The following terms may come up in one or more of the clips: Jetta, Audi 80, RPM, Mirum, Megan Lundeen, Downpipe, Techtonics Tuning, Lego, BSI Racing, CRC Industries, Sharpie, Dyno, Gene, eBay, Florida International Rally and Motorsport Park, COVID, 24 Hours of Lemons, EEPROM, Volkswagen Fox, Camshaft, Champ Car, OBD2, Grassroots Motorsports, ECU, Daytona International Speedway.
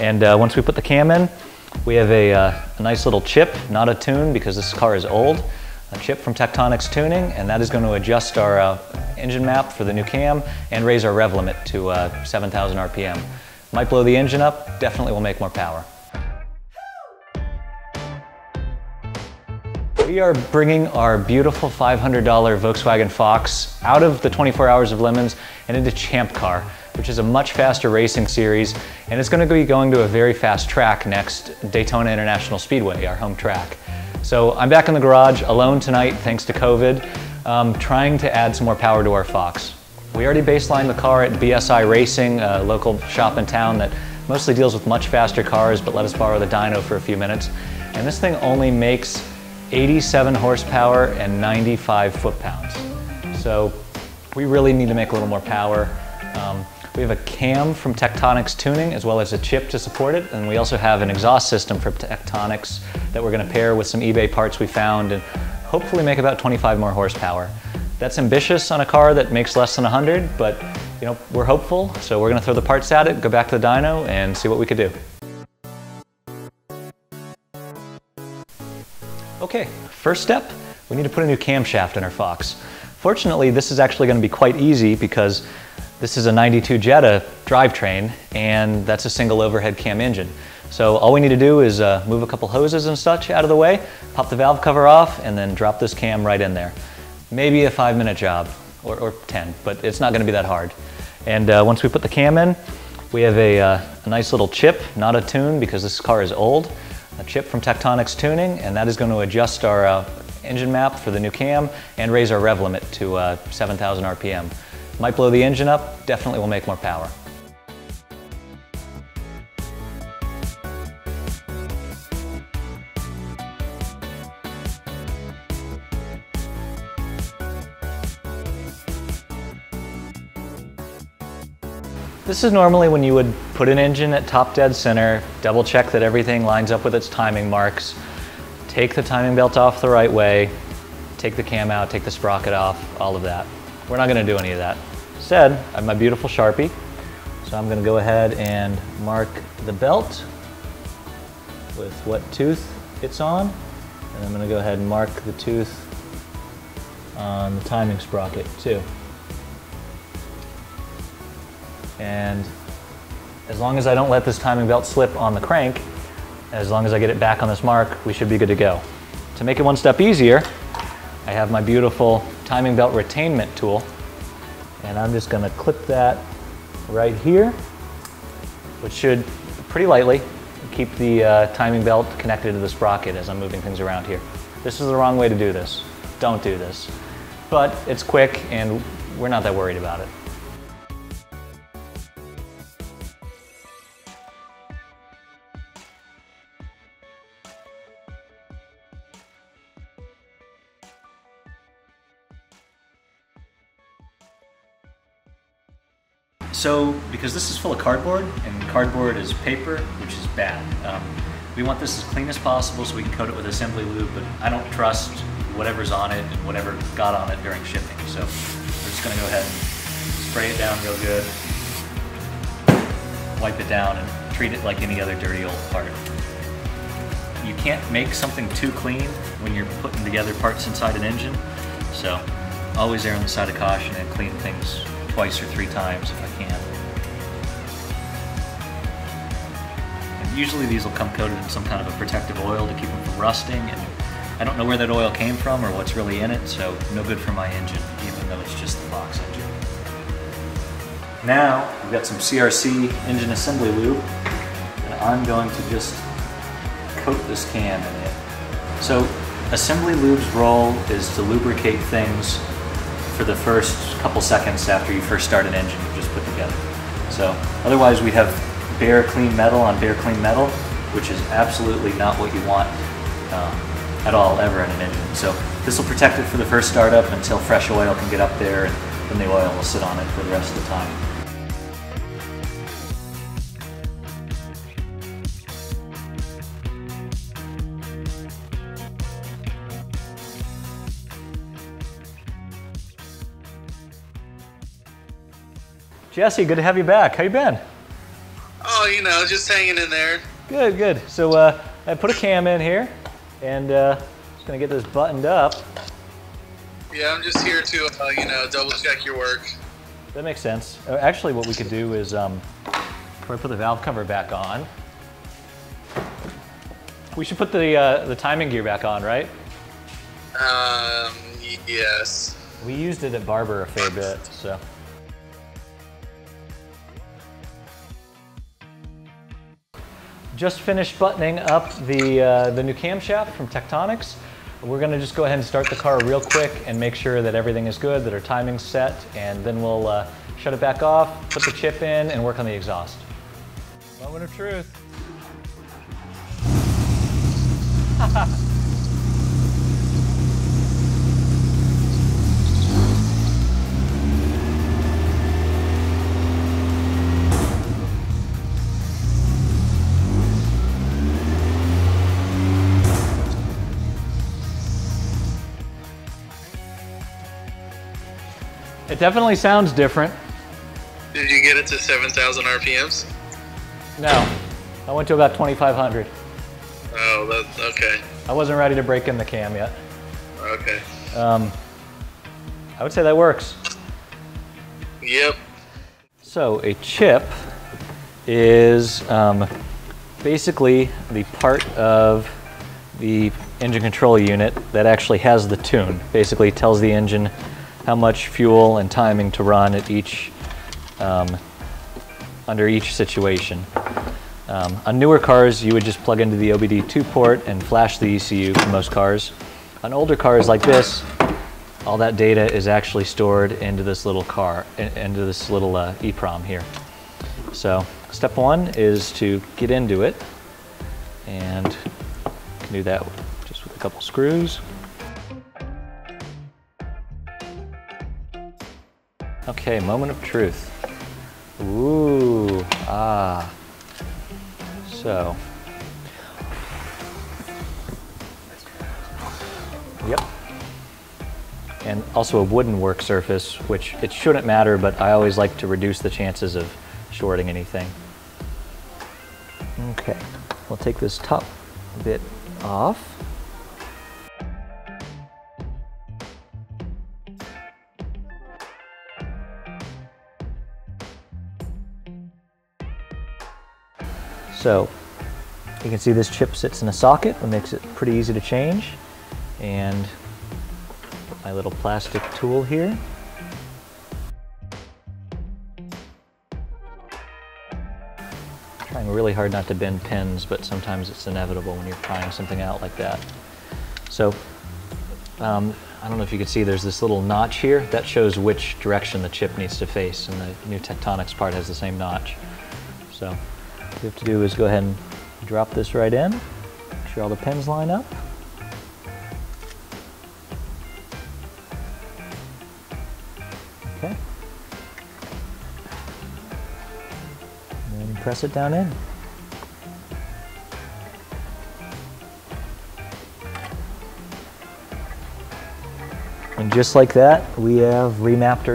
And once we put the cam in, we have a nice little chip, not a tune because this car is old, a chip from Techtonics Tuning, and that is going to adjust our engine map for the new cam and raise our rev limit to 7,000 RPM. Might blow the engine up, definitely will make more power. We are bringing our beautiful $500 Volkswagen Fox out of the 24 Hours of Lemons and into Champ Car, which is a much faster racing series, and it's going to be going to a very fast track next, Daytona International Speedway, our home track. So I'm back in the garage alone tonight, thanks to COVID, trying to add some more power to our Fox. We already baselined the car at BSI Racing, a local shop in town that mostly deals with much faster cars, but let us borrow the dyno for a few minutes. And this thing only makes 87 horsepower and 95 foot-pounds. So we really need to make a little more power. We have a cam from Techtonics Tuning as well as a chip to support it, and we also have an exhaust system from Techtonics that we're going to pair with some eBay parts we found and hopefully make about 25 more horsepower. That's ambitious on a car that makes less than 100, but you know, we're hopeful, so we're going to throw the parts at it, go back to the dyno, and see what we could do. Okay, first step, we need to put a new camshaft in our Fox. Fortunately, this is actually going to be quite easy because this is a 92 Jetta drivetrain and that's a single overhead cam engine. So all we need to do is move a couple hoses and such out of the way, pop the valve cover off, and then drop this cam right in there. Maybe a 5-minute job, or 10, but it's not going to be that hard. And once we put the cam in, we have a nice little chip, not a tune because this car is old, a chip from Techtonics Tuning, and that is going to adjust our engine map for the new cam and raise our rev limit to 7,000 RPM. Might blow the engine up, definitely will make more power. This is normally when you would put an engine at top dead center, double check that everything lines up with its timing marks, take the timing belt off the right way, take the cam out, take the sprocket off, all of that. We're not going to do any of that. Instead, I have my beautiful Sharpie, so I'm going to go ahead and mark the belt with what tooth it's on, and I'm going to go ahead and mark the tooth on the timing sprocket too. And as long as I don't let this timing belt slip on the crank, as long as I get it back on this mark, we should be good to go. To make it one step easier, I have my beautiful timing belt retainment tool, and I'm just going to clip that right here, which should pretty lightly keep the timing belt connected to the sprocket as I'm moving things around here. This is the wrong way to do this. Don't do this. But it's quick, and we're not that worried about it. So, because this is full of cardboard, and cardboard is paper, which is bad, we want this as clean as possible so we can coat it with assembly lube, but I don't trust whatever's on it and whatever got on it during shipping, so we're just going to go ahead and spray it down real good, wipe it down, and treat it like any other dirty old part. You can't make something too clean when you're putting together parts inside an engine, so always err on the side of caution and clean things twice or three times if I can. And usually these will come coated in some kind of a protective oil to keep them from rusting, and I don't know where that oil came from or what's really in it, so no good for my engine, even though it's just the Fox engine. Now we've got some CRC engine assembly lube, and I'm going to just coat this cam in it. So assembly lube's role is to lubricate things for the first couple seconds after you first start an engine you just put together. So otherwise we have bare clean metal on bare clean metal, which is absolutely not what you want at all ever in an engine. So this will protect it for the first startup until fresh oil can get up there, and then the oil will sit on it for the rest of the time. Jesse, good to have you back. How you been? Oh, Oh, you know, just hanging in there. Good, good. So I put a cam in here, and just gonna get this buttoned up. Yeah, I'm just here to, you know, double check your work. That makes sense. Actually, what we could do is, before I put the valve cover back on, we should put the timing gear back on, right? Yes. We used it at Barber a fair bit, so. Just finished buttoning up the new camshaft from Techtonics. We're going to just go ahead and start the car real quick and make sure that everything is good, that our timing's set, and then we'll shut it back off, put the chip in, and work on the exhaust. Moment of truth. It definitely sounds different. Did you get it to 7,000 RPMs? No, I went to about 2,500. Oh, that's okay. I wasn't ready to break in the cam yet. Okay. I would say that works. Yep. So a chip is basically the part of the engine control unit that actually has the tune. Basically tells the engine how much fuel and timing to run at each, under each situation. On newer cars, you would just plug into the OBD2 port and flash the ECU for most cars. On older cars like this, all that data is actually stored into this little EEPROM here. So step one is to get into it, and you can do that just with a couple screws. Okay, moment of truth. Ooh, ah. So. Yep. And also a wooden work surface, which it shouldn't matter, but I always like to reduce the chances of shorting anything. Okay, we'll take this top bit off. So you can see this chip sits in a socket, it makes it pretty easy to change. And my little plastic tool here. Trying really hard not to bend pins, but sometimes it's inevitable when you're prying something out like that. So I don't know if you can see, there's this little notch here that shows which direction the chip needs to face, and the new Techtonics part has the same notch. So. What you have to do is go ahead and drop this right in, make sure all the pins line up. Okay. And then press it down in. And just like that, we have remapped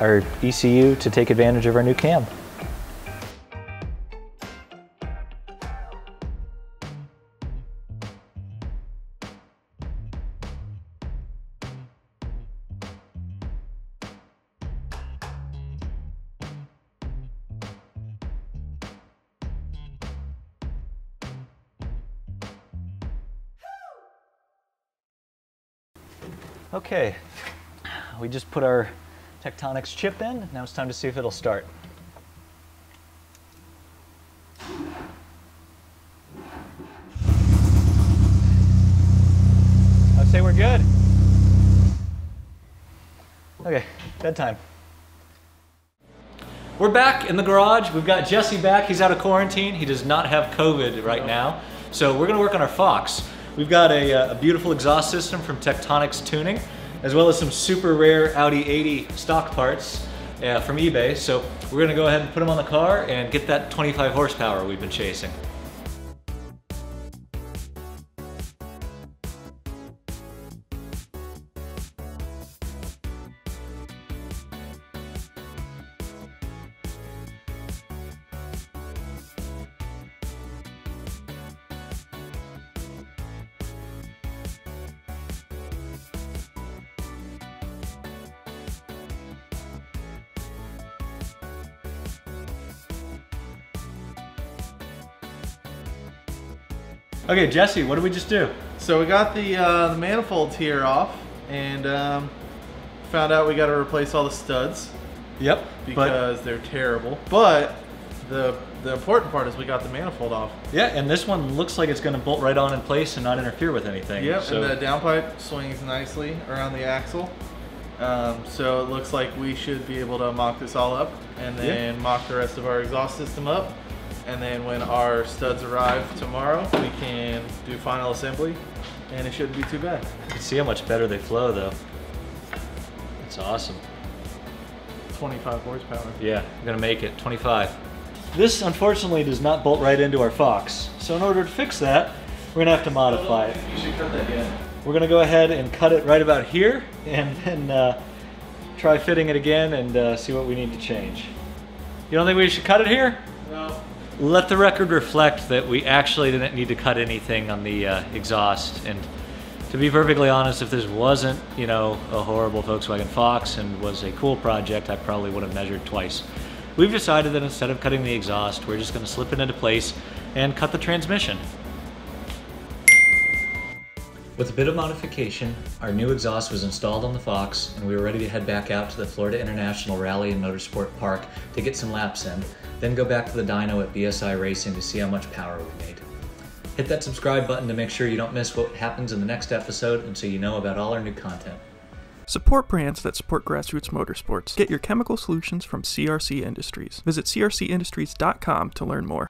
our ECU to take advantage of our new cam. Okay, we just put our Techtonics chip in. Now it's time to see if it'll start. I'd say we're good. Okay, bedtime. We're back in the garage. We've got Jesse back. He's out of quarantine. He does not have COVID right now. So we're gonna work on our Fox. We've got a beautiful exhaust system from Techtonics Tuning, as well as some super rare Audi 80 stock parts from eBay. So we're gonna go ahead and put them on the car and get that 25 horsepower we've been chasing. Okay, Jesse, what did we just do? So we got the manifolds here off, and found out we got to replace all the studs. Yep. Because they're terrible. But the important part is we got the manifold off. Yeah, and this one looks like it's going to bolt right on in place and not interfere with anything. Yep, so. And the downpipe swings nicely around the axle. So it looks like we should be able to mock this all up and then mock the rest of our exhaust system up. And then when our studs arrive tomorrow, we can do final assembly, and it shouldn't be too bad. You can see how much better they flow, though. It's awesome. 25 horsepower. Yeah, I'm gonna make it, 25. This, unfortunately, does not bolt right into our Fox. So in order to fix that, we're gonna have to modify it. You should cut that in. We're gonna go ahead and cut it right about here, and then try fitting it again and see what we need to change. You don't think we should cut it here? No. Let the record reflect that we actually didn't need to cut anything on the exhaust. And to be perfectly honest, if this wasn't, you know, a horrible Volkswagen Fox and was a cool project, I probably would have measured twice. We've decided that instead of cutting the exhaust, we're just gonna slip it into place and cut the transmission. With a bit of modification, our new exhaust was installed on the Fox, and we were ready to head back out to the Florida International Rally and Motorsport Park to get some laps in. Then go back to the dyno at BSI Racing to see how much power we made. Hit that subscribe button to make sure you don't miss what happens in the next episode and so you know about all our new content. Support brands that support grassroots motorsports. Get your chemical solutions from CRC Industries. Visit crcindustries.com to learn more.